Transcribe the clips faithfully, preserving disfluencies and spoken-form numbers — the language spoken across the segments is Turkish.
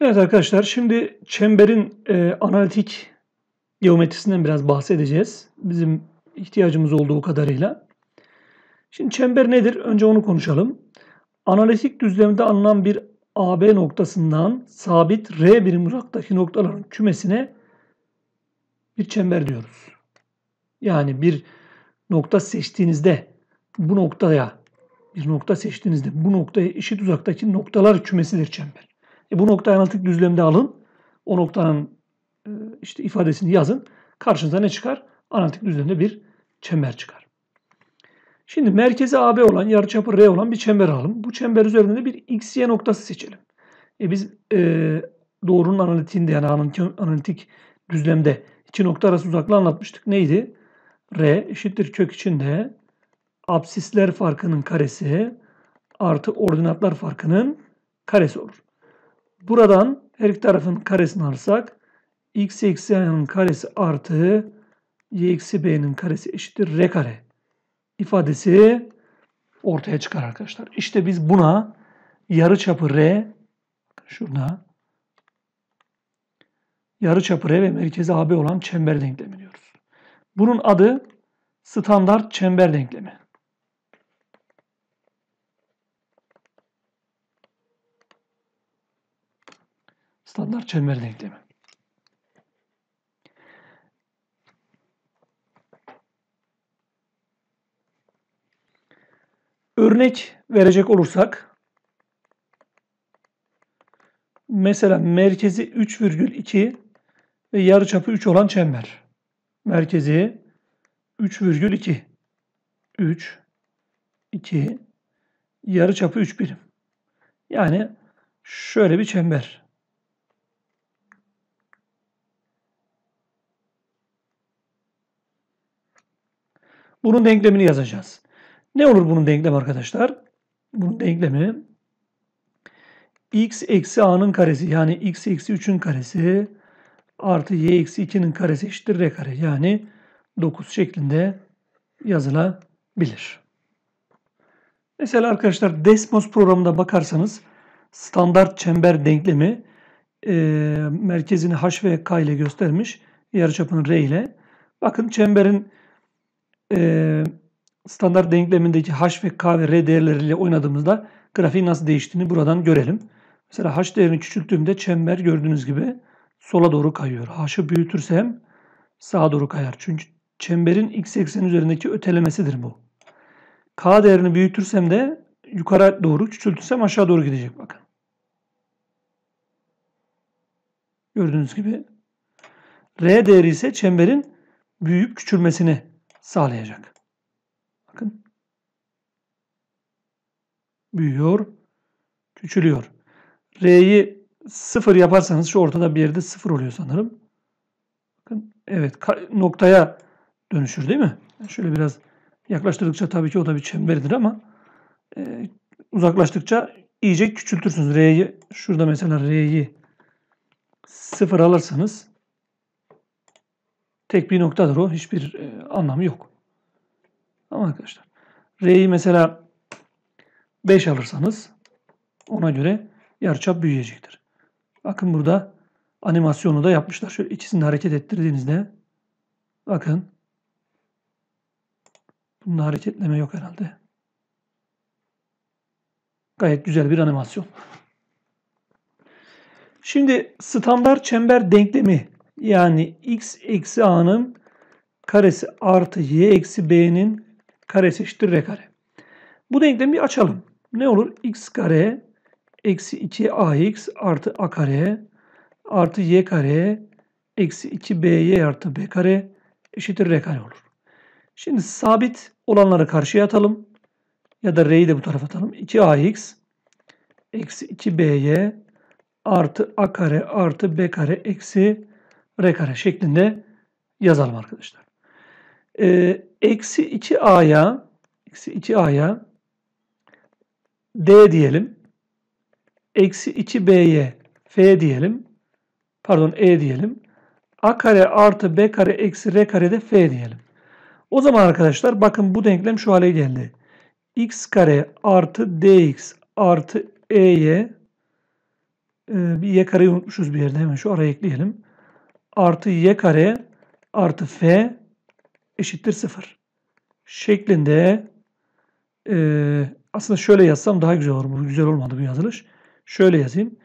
Evet arkadaşlar, şimdi çemberin e, analitik geometrisinden biraz bahsedeceğiz. Bizim ihtiyacımız olduğu kadarıyla. Şimdi çember nedir? Önce onu konuşalım. Analitik düzlemde alınan bir A B noktasından sabit R birim uzaktaki noktaların kümesine bir çember diyoruz. Yani bir nokta seçtiğinizde bu noktaya bir nokta seçtiğinizde bu noktaya eşit uzaktaki noktalar kümesidir çember. E bu noktayı analitik düzlemde alın. O noktanın e, işte ifadesini yazın. Karşınıza ne çıkar? Analitik düzlemde bir çember çıkar. Şimdi merkezi A B olan, yarıçapı R olan bir çember alalım. Bu çember üzerinde bir X Y noktası seçelim. E biz e, doğrunun analitiğinde, yani analitik düzlemde iki nokta arası uzaklığı anlatmıştık. Neydi? R eşittir kök içinde absisler farkının karesi artı ordinatlar farkının karesi olur. Buradan her iki tarafın karesini alırsak x eksi y'nin karesi artı y eksi b'nin karesi eşittir r kare ifadesi ortaya çıkar arkadaşlar. İşte biz buna yarıçapı r, şurada yarıçapı r ve merkezi A B olan çember denklemi diyoruz. Bunun adı standart çember denklemi. Standart çember denklemi. Örnek verecek olursak, mesela merkezi üç virgül iki ve yarıçapı üç olan çember. Merkezi üç virgül iki, üç, iki, yarıçapı üç birim. Yani şöyle bir çember. Bunun denklemini yazacağız. Ne olur bunun denklemi arkadaşlar? Bunun denklemi x eksi a'nın karesi, yani x eksi üçün karesi artı y eksi ikinin karesi eşittir r kare, yani dokuz şeklinde yazılabilir. Mesela arkadaşlar Desmos programına bakarsanız standart çember denklemi e, merkezini h ve k ile göstermiş. Yarıçapını r ile. Bakın çemberin Ee, standart denklemindeki h ve k ve r değerleriyle oynadığımızda grafiğin nasıl değiştiğini buradan görelim. Mesela h değerini küçülttüğümde çember gördüğünüz gibi sola doğru kayıyor. H'ı büyütürsem sağa doğru kayar. Çünkü çemberin x ekseni üzerindeki ötelemesidir bu. K değerini büyütürsem de yukarı doğru, küçültürsem aşağı doğru gidecek bakın. Gördüğünüz gibi. R değeri ise çemberin büyüyüp küçülmesini sağlayacak. Bakın. Büyüyor, küçülüyor. R'yi sıfır yaparsanız şu ortada bir yerde sıfır oluyor sanırım. Bakın, evet, noktaya dönüşür değil mi? Şöyle biraz yaklaştırdıkça tabii ki o da bir çemberidir ama e, uzaklaştıkça iyice küçültürsünüz. R'yi şurada mesela R'yi sıfır alırsanız tek bir noktadır o. Hiçbir e, anlamı yok. Ama arkadaşlar R'yi mesela beş alırsanız ona göre yarıçap büyüyecektir. Bakın burada animasyonu da yapmışlar. Şöyle ikisini hareket ettirdiğinizde bakın, bunda hareketleme yok herhalde. Gayet güzel bir animasyon. Şimdi standart çember denklemi, yani x eksi a'nın karesi artı y eksi b'nin karesi eşittir r kare. Bu denklemi bir açalım. Ne olur? X kare eksi iki ax artı a kare artı y kare eksi iki by artı b kare eşittir r kare olur. Şimdi sabit olanları karşıya atalım. Ya da r'yi de bu tarafa atalım. iki ax eksi iki by artı a kare artı b kare eksi r kare şeklinde yazalım arkadaşlar. Eksi iki a'ya eksi iki a'ya d diyelim. Eksi iki b'ye f diyelim. Pardon e diyelim. A kare artı b kare eksi r kare de f diyelim. O zaman arkadaşlar bakın bu denklem şu hale geldi. X kare artı dx artı e'ye e, bir y kareyi unutmuşuz bir yerde. Hemen şu araya ekleyelim. Artı y kare artı f eşittir sıfır. Şeklinde e, aslında şöyle yazsam daha güzel olur. Bu güzel olmadı bu yazılış. Şöyle yazayım.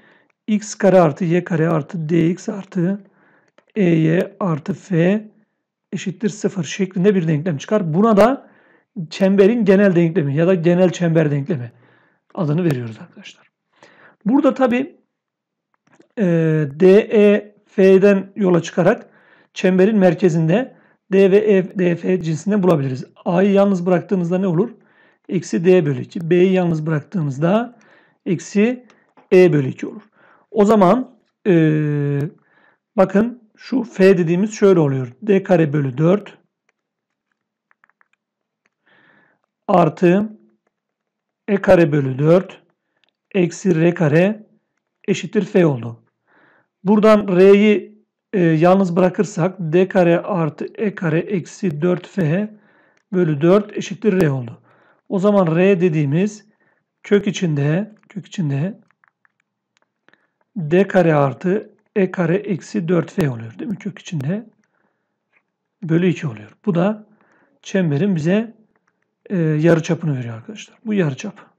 X kare artı y kare artı dx artı ey artı f eşittir sıfır şeklinde bir denklem çıkar. Buna da çemberin genel denklemi ya da genel çember denklemi adını veriyoruz arkadaşlar. Burada tabi e, D E F'den yola çıkarak çemberin merkezinde D ve E, D F cinsinden bulabiliriz. A'yı yalnız bıraktığımızda ne olur? Eksi D bölü iki. B'yi yalnız bıraktığımızda eksi E bölü iki olur. O zaman e, bakın şu F dediğimiz şöyle oluyor. D kare bölü dört artı E kare bölü dört eksi R kare eşittir F oldu. Buradan R'yi e, yalnız bırakırsak D kare artı E kare eksi dört F bölü dört eşittir R oldu. O zaman R dediğimiz kök içinde kök içinde D kare artı E kare eksi dört F oluyor. Değil mi? Kök içinde bölü iki oluyor. Bu da çemberin bize e, yarı çapını veriyor arkadaşlar. Bu yarı çap.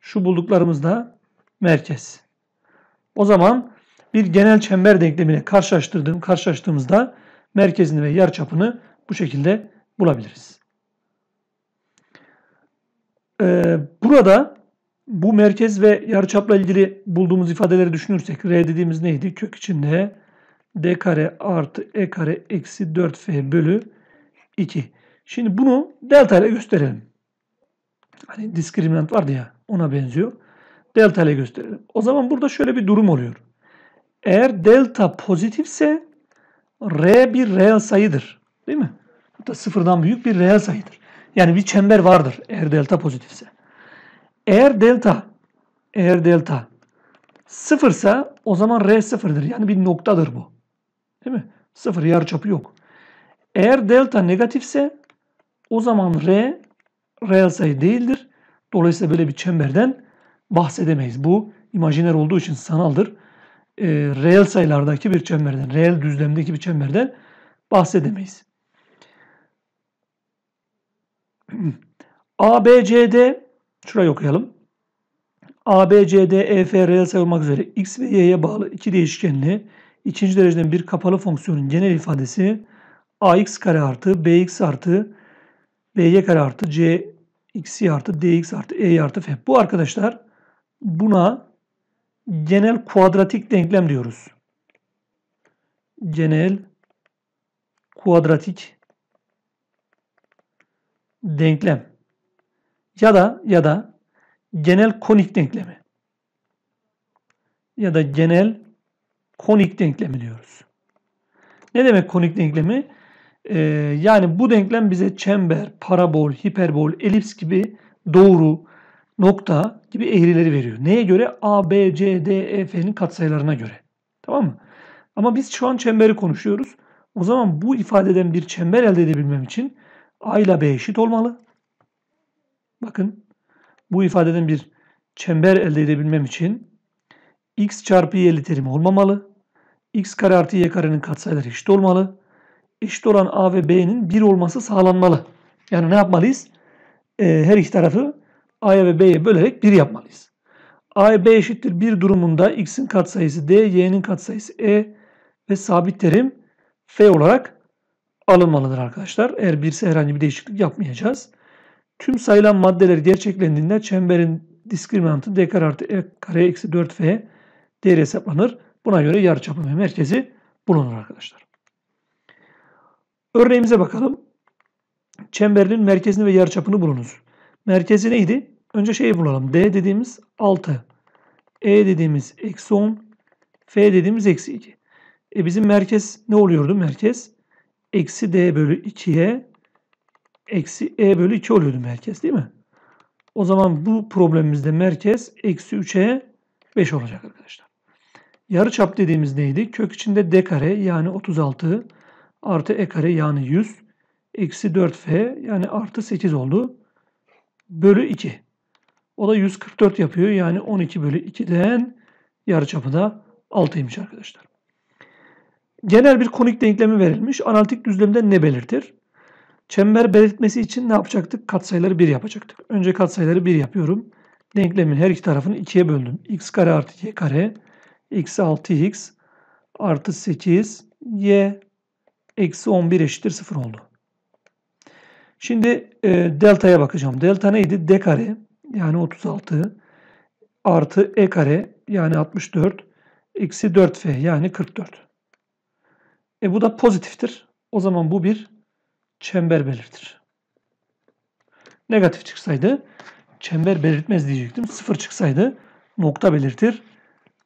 Şu bulduklarımız da merkez. O zaman bir genel çember denklemiyle karşılaştırdığım, karşılaştığımızda merkezini ve yarı çapını bu şekilde bulabiliriz. Ee, burada bu merkez ve yarıçapla ilgili bulduğumuz ifadeleri düşünürsek R dediğimiz neydi? Kök içinde D kare artı E kare eksi dört F bölü iki. Şimdi bunu delta ile gösterelim. Hani diskriminant vardı ya, ona benziyor. Delta ile gösterelim. O zaman burada şöyle bir durum oluyor. Eğer delta pozitifse R bir reel sayıdır. Değil mi? Hatta sıfırdan büyük bir reel sayıdır. Yani bir çember vardır eğer delta pozitifse. Eğer delta eğer delta sıfırsa o zaman R sıfırdır. Yani bir noktadır bu. Değil mi? Sıfır yarıçapı yok. Eğer delta negatifse o zaman R reel sayı değildir. Dolayısıyla böyle bir çemberden bahsedemeyiz. Bu imajiner olduğu için sanaldır. E, reel sayılardaki bir çemberden, reel düzlemdeki bir çemberden bahsedemeyiz. A B C D şurayı okuyalım. A B C D E F reel sayı olmak üzere X ve Y'ye bağlı iki değişkenli ikinci dereceden bir kapalı fonksiyonun genel ifadesi A X kare artı B X artı B Y kare artı C X Y artı D X artı E Y artı F. Bu arkadaşlar buna genel kuadratik denklem diyoruz. Genel kuadratik denklem. Ya da ya da genel konik denklemi ya da genel konik denklemi diyoruz. Ne demek konik denklemi? Ee, yani bu denklem bize çember, parabol, hiperbol, elips gibi doğru, nokta gibi eğrileri veriyor. Neye göre? A, B, C, D, E, F'nin katsayılarına göre. Tamam mı? Ama biz şu an çemberi konuşuyoruz. O zaman bu ifadeden bir çember elde edebilmem için A ile B eşit olmalı. Bakın bu ifadeden bir çember elde edebilmem için x çarpı y'li terim olmamalı. X kare artı y karenin katsayıları eşit olmalı. Eşit olan a ve b'nin bir olması sağlanmalı. Yani ne yapmalıyız? Ee, her iki tarafı a'ya ve b'ye bölerek bir yapmalıyız. A'ya b eşittir bir durumunda x'in katsayısı d, y'nin katsayısı e ve sabit terim f olarak alınmalıdır arkadaşlar. Eğer birse herhangi bir değişiklik yapmayacağız. Tüm sayılan maddeler gerçeklendiğinde çemberin diskriminantı d kare artı e kare eksi dört f değeri hesaplanır. Buna göre yarıçapı ve merkezi bulunur arkadaşlar. Örneğimize bakalım. Çemberin merkezini ve yarıçapını bulunuz. Merkezi neydi? Önce şeyi bulalım. D dediğimiz altı, E dediğimiz eksi on, F dediğimiz eksi iki. E bizim merkez ne oluyordu? Merkez eksi d bölü ikiye eksi e bölü iki oluyordu merkez, değil mi? O zaman bu problemimizde merkez eksi üçe beş olacak arkadaşlar. Yarıçap dediğimiz neydi? Kök içinde d kare yani otuz altı artı e kare yani yüz eksi dört f yani artı sekiz oldu. Bölü iki. O da yüz kırk dört yapıyor. Yani on iki bölü ikiden yarıçapı da altıymış arkadaşlar. Genel bir konik denklemi verilmiş. Analitik düzlemde ne belirtir? Çember belirtmesi için ne yapacaktık? Katsayıları bir yapacaktık. Önce katsayıları bir yapıyorum. Denklemin her iki tarafını ikiye böldüm. X kare artı y kare. Eksi altı x artı sekiz y eksi on bir eşittir sıfır oldu. Şimdi e, delta'ya bakacağım. Delta neydi? D kare yani otuz altı artı e kare yani altmış dört eksi dört f yani kırk dört. E bu da pozitiftir. O zaman bu bir çember belirtir. Negatif çıksaydı çember belirtmez diyecektim. Sıfır çıksaydı nokta belirtir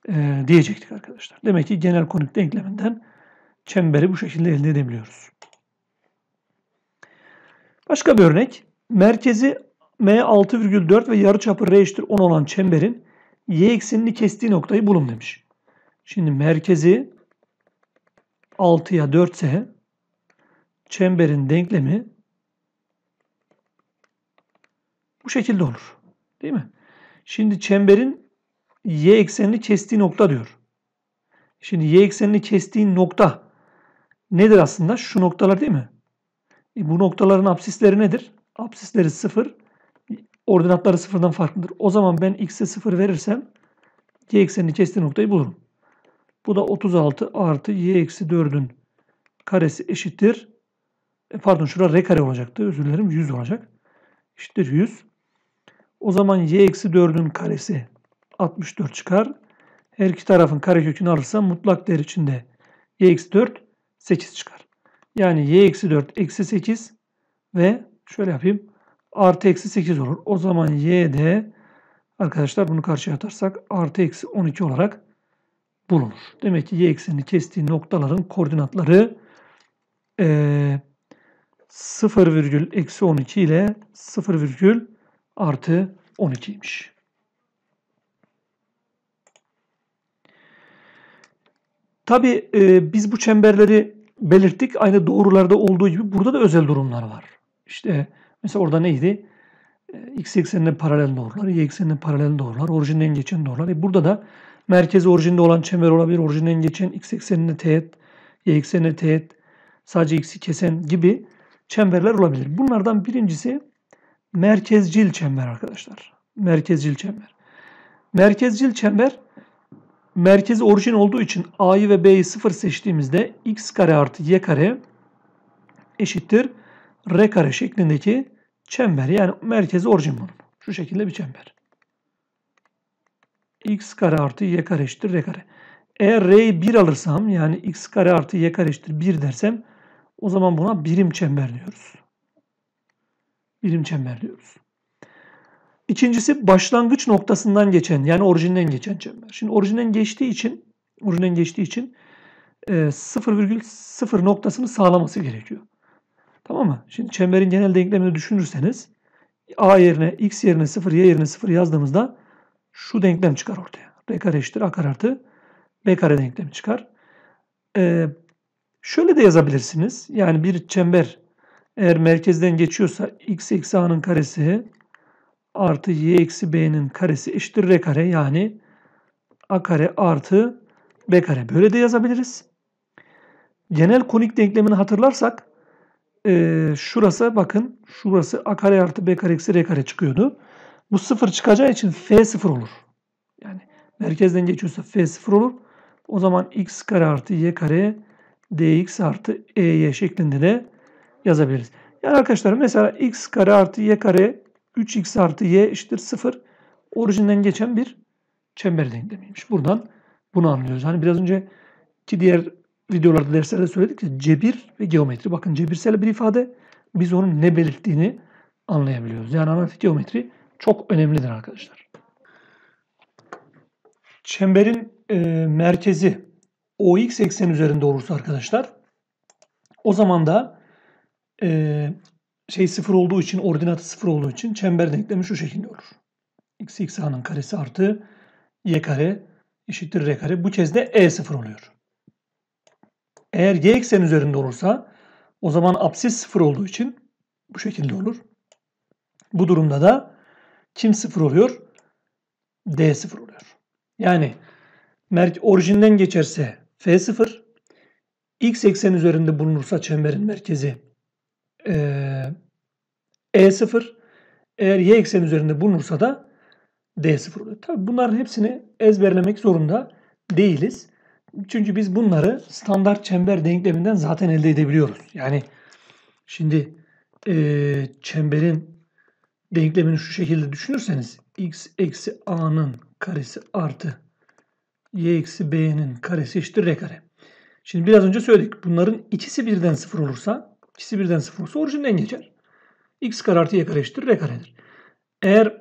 e, diyecektik arkadaşlar. Demek ki genel konik denkleminden çemberi bu şekilde elde edebiliyoruz. Başka bir örnek. Merkezi M altı virgül dört ve yarıçapı R eşittir on olan çemberin y eksenini kestiği noktayı bulun demiş. Şimdi merkezi altıya dört ise çemberin denklemi bu şekilde olur. Değil mi? Şimdi çemberin y eksenini kestiği nokta diyor. Şimdi y eksenini kestiği nokta nedir aslında? Şu noktalar değil mi? E bu noktaların apsisleri nedir? Apsisleri sıfır. Ordinatları sıfırdan farklıdır. O zaman ben x'e sıfır verirsem y eksenini kestiği noktayı bulurum. Bu da otuz altı artı y eksi dördün karesi eşittir. E pardon şurada r kare olacaktı. Özür dilerim yüz olacak. Eşittir yüz. O zaman y eksi dördün karesi altmış dört çıkar. Her iki tarafın karekökünü alırsam mutlak değer içinde y eksi dört sekiz çıkar. Yani y eksi dört eksi sekiz ve şöyle yapayım artı eksi sekiz olur. O zaman y de arkadaşlar bunu karşıya atarsak artı eksi on iki olarak bulunur. Demek ki y eksenini kestiği noktaların koordinatları e, sıfır eksi on iki ile sıfır artı on ikiymiş. Tabi e, biz bu çemberleri belirttik. Aynı doğrularda olduğu gibi burada da özel durumlar var. İşte mesela orada neydi? X eksenine paralel doğrular, Y eksenine paralel doğrular, orijinden geçen doğrular. E burada da merkezi orijinde olan çember olabilir. Orijinden geçen X eksenine teğet, Y eksenine teğet, sadece X'i kesen gibi çemberler olabilir. Bunlardan birincisi merkezcil çember arkadaşlar. Merkezcil çember. Merkezcil çember merkezi orijin olduğu için a'yı ve b'yi sıfır seçtiğimizde x kare artı y kare eşittir r kare şeklindeki çember. Yani merkezi orijin bunun. Şu şekilde bir çember. X kare artı y kare eşittir r kare. Eğer r'yi bir alırsam yani x kare artı y kare eşittir bir dersem o zaman buna birim çember diyoruz. Birim çember diyoruz. İkincisi başlangıç noktasından geçen yani orijinden geçen çember. Şimdi orijinden geçtiği için orijinden geçtiği için sıfır virgül sıfır noktasını sağlaması gerekiyor. Tamam mı? Şimdi çemberin genel denklemini düşünürseniz a yerine x yerine sıfır y yerine sıfır yazdığımızda şu denklem çıkar ortaya. R kare eşittir a kare artı b kare denklemi çıkar. Ee, şöyle de yazabilirsiniz. Yani bir çember eğer merkezden geçiyorsa x eksi a'nın karesi artı y eksi b'nin karesi eşittir r kare yani a kare artı b kare. Böyle de yazabiliriz. Genel konik denklemini hatırlarsak e, şurası bakın şurası a kare artı b kare eksi r kare çıkıyordu. Bu sıfır çıkacağı için f sıfır olur. Yani merkezden geçiyorsa f sıfır olur. O zaman x kare artı y kare dx artı ey şeklinde de yazabiliriz. Yani arkadaşlar mesela x kare artı y kare üç x artı y eşittir sıfır orijinden geçen bir çember denklemiymiş. Buradan bunu anlıyoruz. Hani biraz önce ki diğer videolarda derslerde söyledik ya cebir ve geometri. Bakın cebirsel bir ifade biz onun ne belirttiğini anlayabiliyoruz. Yani analitik geometri çok önemlidir arkadaşlar. Çemberin e, merkezi O X ekseni üzerinde olursa arkadaşlar o zaman da e, şey sıfır olduğu için, ordinatı sıfır olduğu için çember denklemi şu şekilde olur. X, X, A'nın karesi artı Y kare eşittir R kare. Bu kez de E sıfır oluyor. Eğer Y eksen üzerinde olursa o zaman apsis sıfır olduğu için bu şekilde olur. Bu durumda da kim sıfır oluyor? D sıfır oluyor. Yani orijinden geçerse F sıfır, x eksen üzerinde bulunursa çemberin merkezi e, E sıfır, eğer y eksen üzerinde bulunursa da D sıfır oluyor. Tabii bunların hepsini ezberlemek zorunda değiliz. Çünkü biz bunları standart çember denkleminden zaten elde edebiliyoruz. Yani şimdi e, çemberin denklemini şu şekilde düşünürseniz x eksi a'nın karesi artı y eksi b'nin karesi eşittir r kare. Şimdi biraz önce söyledik. Bunların ikisi birden sıfır olursa, ikisi birden sıfır olursa orijinden geçer. X kare artı y kare eşittir r karedir. Eğer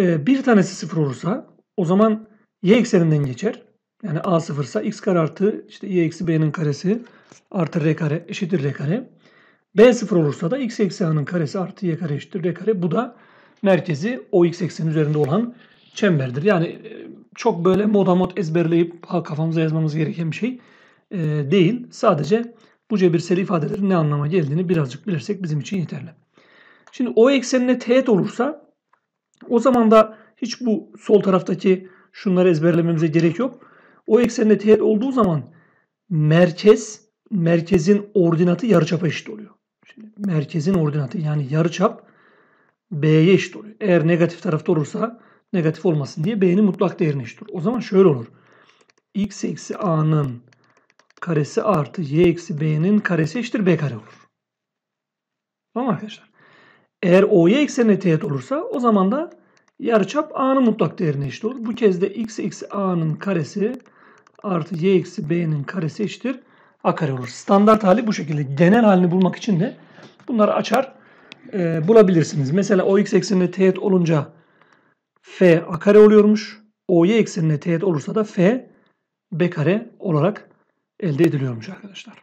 e, bir tanesi sıfır olursa o zaman y ekseninden geçer. Yani a sıfırsa x kare artı işte y eksi b'nin karesi artı r kare eşittir r kare. B sıfır olursa da x eksi a'nın karesi artı y kare eşittir r kare. Bu da merkezi o x eksenin üzerinde olan çemberdir. Yani çok böyle moda mod ezberleyip ha, kafamıza yazmamız gereken bir şey e, değil. Sadece bu cebirsel ifadelerin ne anlama geldiğini birazcık bilirsek bizim için yeterli. Şimdi o eksenine teğet olursa o zaman da hiç bu sol taraftaki şunları ezberlememize gerek yok. O eksenine teğet olduğu zaman merkez, merkezin ordinatı yarıçapa eşit oluyor. Şimdi merkezin ordinatı yani yarıçap B'ye eşit oluyor. Eğer negatif tarafta olursa negatif olmasın diye B'nin mutlak değerine eşit olur. O zaman şöyle olur. X eksi A'nın karesi artı Y eksi B'nin karesi eşittir B kare olur. Tamam arkadaşlar. Eğer O Y eksenine teğet olursa o zaman da yarıçap A'nın mutlak değerine eşit olur. Bu kez de X eksi A'nın karesi artı Y eksi B'nin karesi eşittir A kare olur. Standart hali bu şekilde. Genel halini bulmak için de bunları açar e, bulabilirsiniz. Mesela O X eksenine teğet olunca F A kare oluyormuş. O Y eksenine teğet olursa da F B kare olarak elde ediliyormuş arkadaşlar.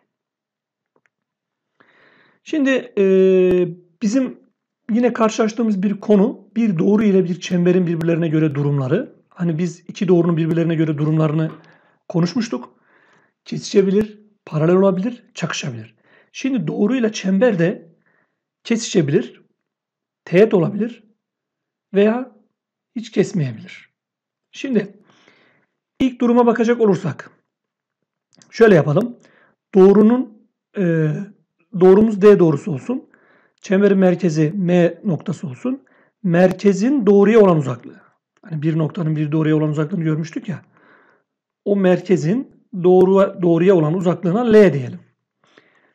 Şimdi e, bizim yine karşılaştığımız bir konu bir doğru ile bir çemberin birbirlerine göre durumları. Hani biz iki doğrunun birbirlerine göre durumlarını konuşmuştuk. Kesişebilir, paralel olabilir, çakışabilir. Şimdi doğru ile çember de kesişebilir, teğet olabilir veya hiç kesmeyebilir. Şimdi ilk duruma bakacak olursak şöyle yapalım. Doğrunun e, doğrumuz D doğrusu olsun. Çemberin merkezi M noktası olsun. Merkezin doğruya olan uzaklığı. Hani bir noktanın bir doğruya olan uzaklığını görmüştük ya. O merkezin doğru, doğruya olan uzaklığına L diyelim.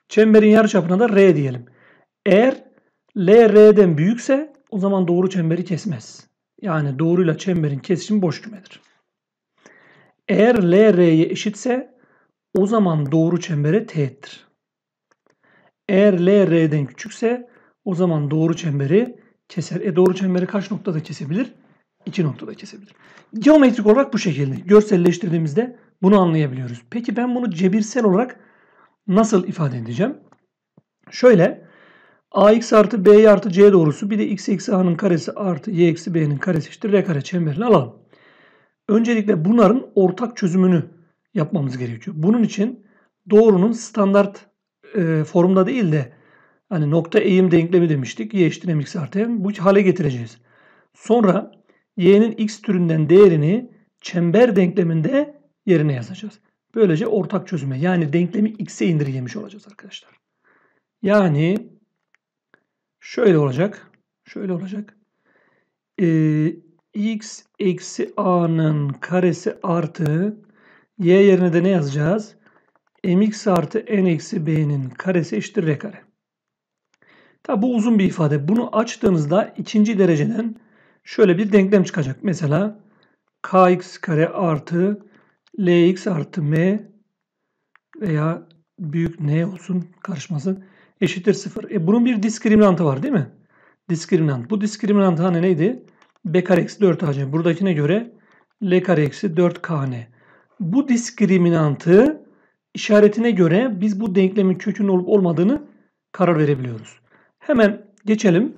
Çemberin yarıçapına da R diyelim. Eğer L R'den büyükse o zaman doğru çemberi kesmez. Yani doğruyla çemberin kesişimi boş kümedir. Eğer L R'ye eşitse o zaman doğru çembere teğettir. Eğer L R'den küçükse o zaman doğru çemberi keser. E doğru çemberi kaç noktada kesebilir? İki noktada kesebilir. Geometrik olarak bu şekilde görselleştirdiğimizde bunu anlayabiliyoruz. Peki ben bunu cebirsel olarak nasıl ifade edeceğim? Şöyle ax artı b artı c doğrusu bir de x eksi a'nın karesi artı y eksi b'nin karesi eşittir r kare çemberini alalım. Öncelikle bunların ortak çözümünü yapmamız gerekiyor. Bunun için doğrunun standart e, formda değil de hani nokta eğim denklemi demiştik. Y eşittir mx artı m. Bu hale getireceğiz. Sonra y'nin x türünden değerini çember denkleminde yerine yazacağız. Böylece ortak çözüme yani denklemi x'e indirgemiş olacağız arkadaşlar. Yani şöyle olacak. Şöyle olacak. Ee, x eksi a'nın karesi artı y yerine de ne yazacağız? Mx artı n eksi b'nin karesi eşittir r kare. Tabi bu uzun bir ifade. Bunu açtığınızda ikinci dereceden şöyle bir denklem çıkacak. Mesela kx kare artı lx artı m veya büyük n olsun karışmasın eşittir sıfır. E bunun bir diskriminantı var değil mi? Diskriminant. Bu diskriminant hani neydi? B kare eksi dört a c. Buradakine göre l kare eksi dört k n. Bu diskriminantı işaretine göre biz bu denklemin kökünün olup olmadığını karar verebiliyoruz. Hemen geçelim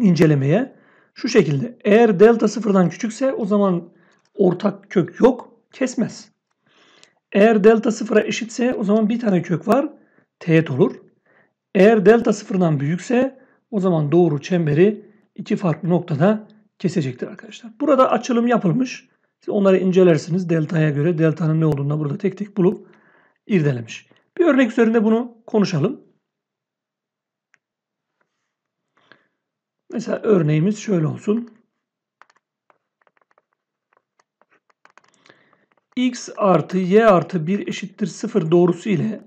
incelemeye. Şu şekilde eğer delta sıfırdan küçükse o zaman ortak kök yok, kesmez. Eğer delta sıfıra eşitse o zaman bir tane kök var, teğet olur. Eğer delta sıfırdan büyükse o zaman doğru çemberi iki farklı noktada kesecektir arkadaşlar. Burada açılım yapılmış. Siz onları incelersiniz delta'ya göre. Delta'nın ne olduğunu burada tek tek bulup irdelemiş. Bir örnek üzerinde bunu konuşalım. Mesela örneğimiz şöyle olsun. X artı y artı bir eşittir sıfır doğrusu ile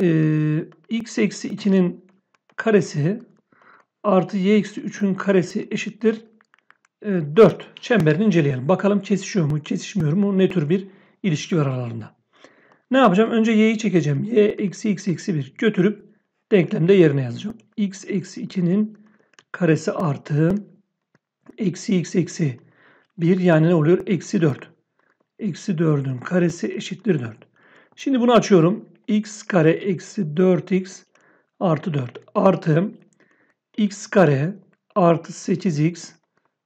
e, x eksi ikinin karesi artı y eksi üçün karesi eşittir e, dört. Çemberini inceleyelim. Bakalım kesişiyor mu, kesişmiyor mu? Ne tür bir ilişki var aralarında? Ne yapacağım? Önce y'yi çekeceğim. Y eksi x eksi bir götürüp denklemde yerine yazacağım. X eksi ikinin karesi artı eksi x eksi bir, yani ne oluyor? Eksi dört. Eksi dördün karesi eşittir dört. Şimdi bunu açıyorum. X kare eksi dört x artı dört artı x kare artı sekiz x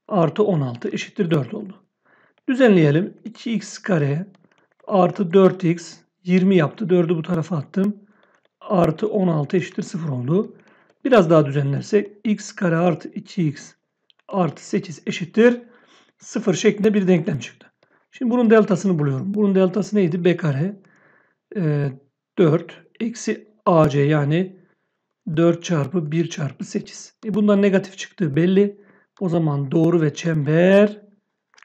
artı on altı eşittir dört oldu. Düzenleyelim. iki x kare artı dört x yirmi yaptı. dördü bu tarafa attım. Artı on altı eşittir sıfır oldu. Biraz daha düzenlersek x kare artı iki x artı sekiz eşittir sıfır şeklinde bir denklem çıktı. Şimdi bunun deltasını buluyorum. Bunun deltası neydi? B kare e, dört eksi A C, yani dört çarpı bir çarpı sekiz. E, bundan negatif çıktığı belli. O zaman doğru ve çember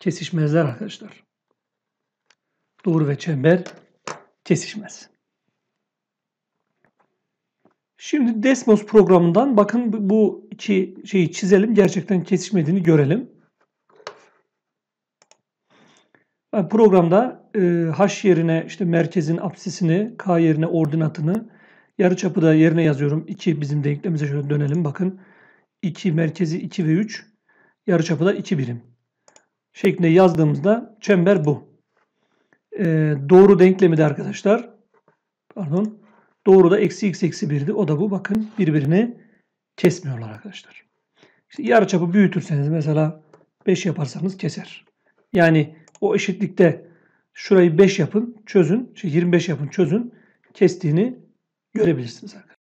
kesişmezler arkadaşlar. Doğru ve çember kesişmez. Şimdi Desmos programından bakın bu iki şeyi çizelim. Gerçekten kesişmediğini görelim. Programda h yerine işte merkezin apsisini, k yerine ordinatını, yarıçapı da yerine yazıyorum. iki bizim denklemimize şöyle dönelim bakın. iki merkezi iki ve üç, yarıçapı da iki birim şeklinde yazdığımızda çember bu. Ee, doğru denklemi de arkadaşlar, pardon, doğru da eksi x eksi birdi. O da bu. Bakın birbirini kesmiyorlar arkadaşlar. İşte yarıçapı büyütürseniz mesela beş yaparsanız keser. Yani o eşitlikte şurayı beş yapın, çözün. Şey yirmi beş yapın, çözün. Kestiğini görebilirsiniz arkadaşlar.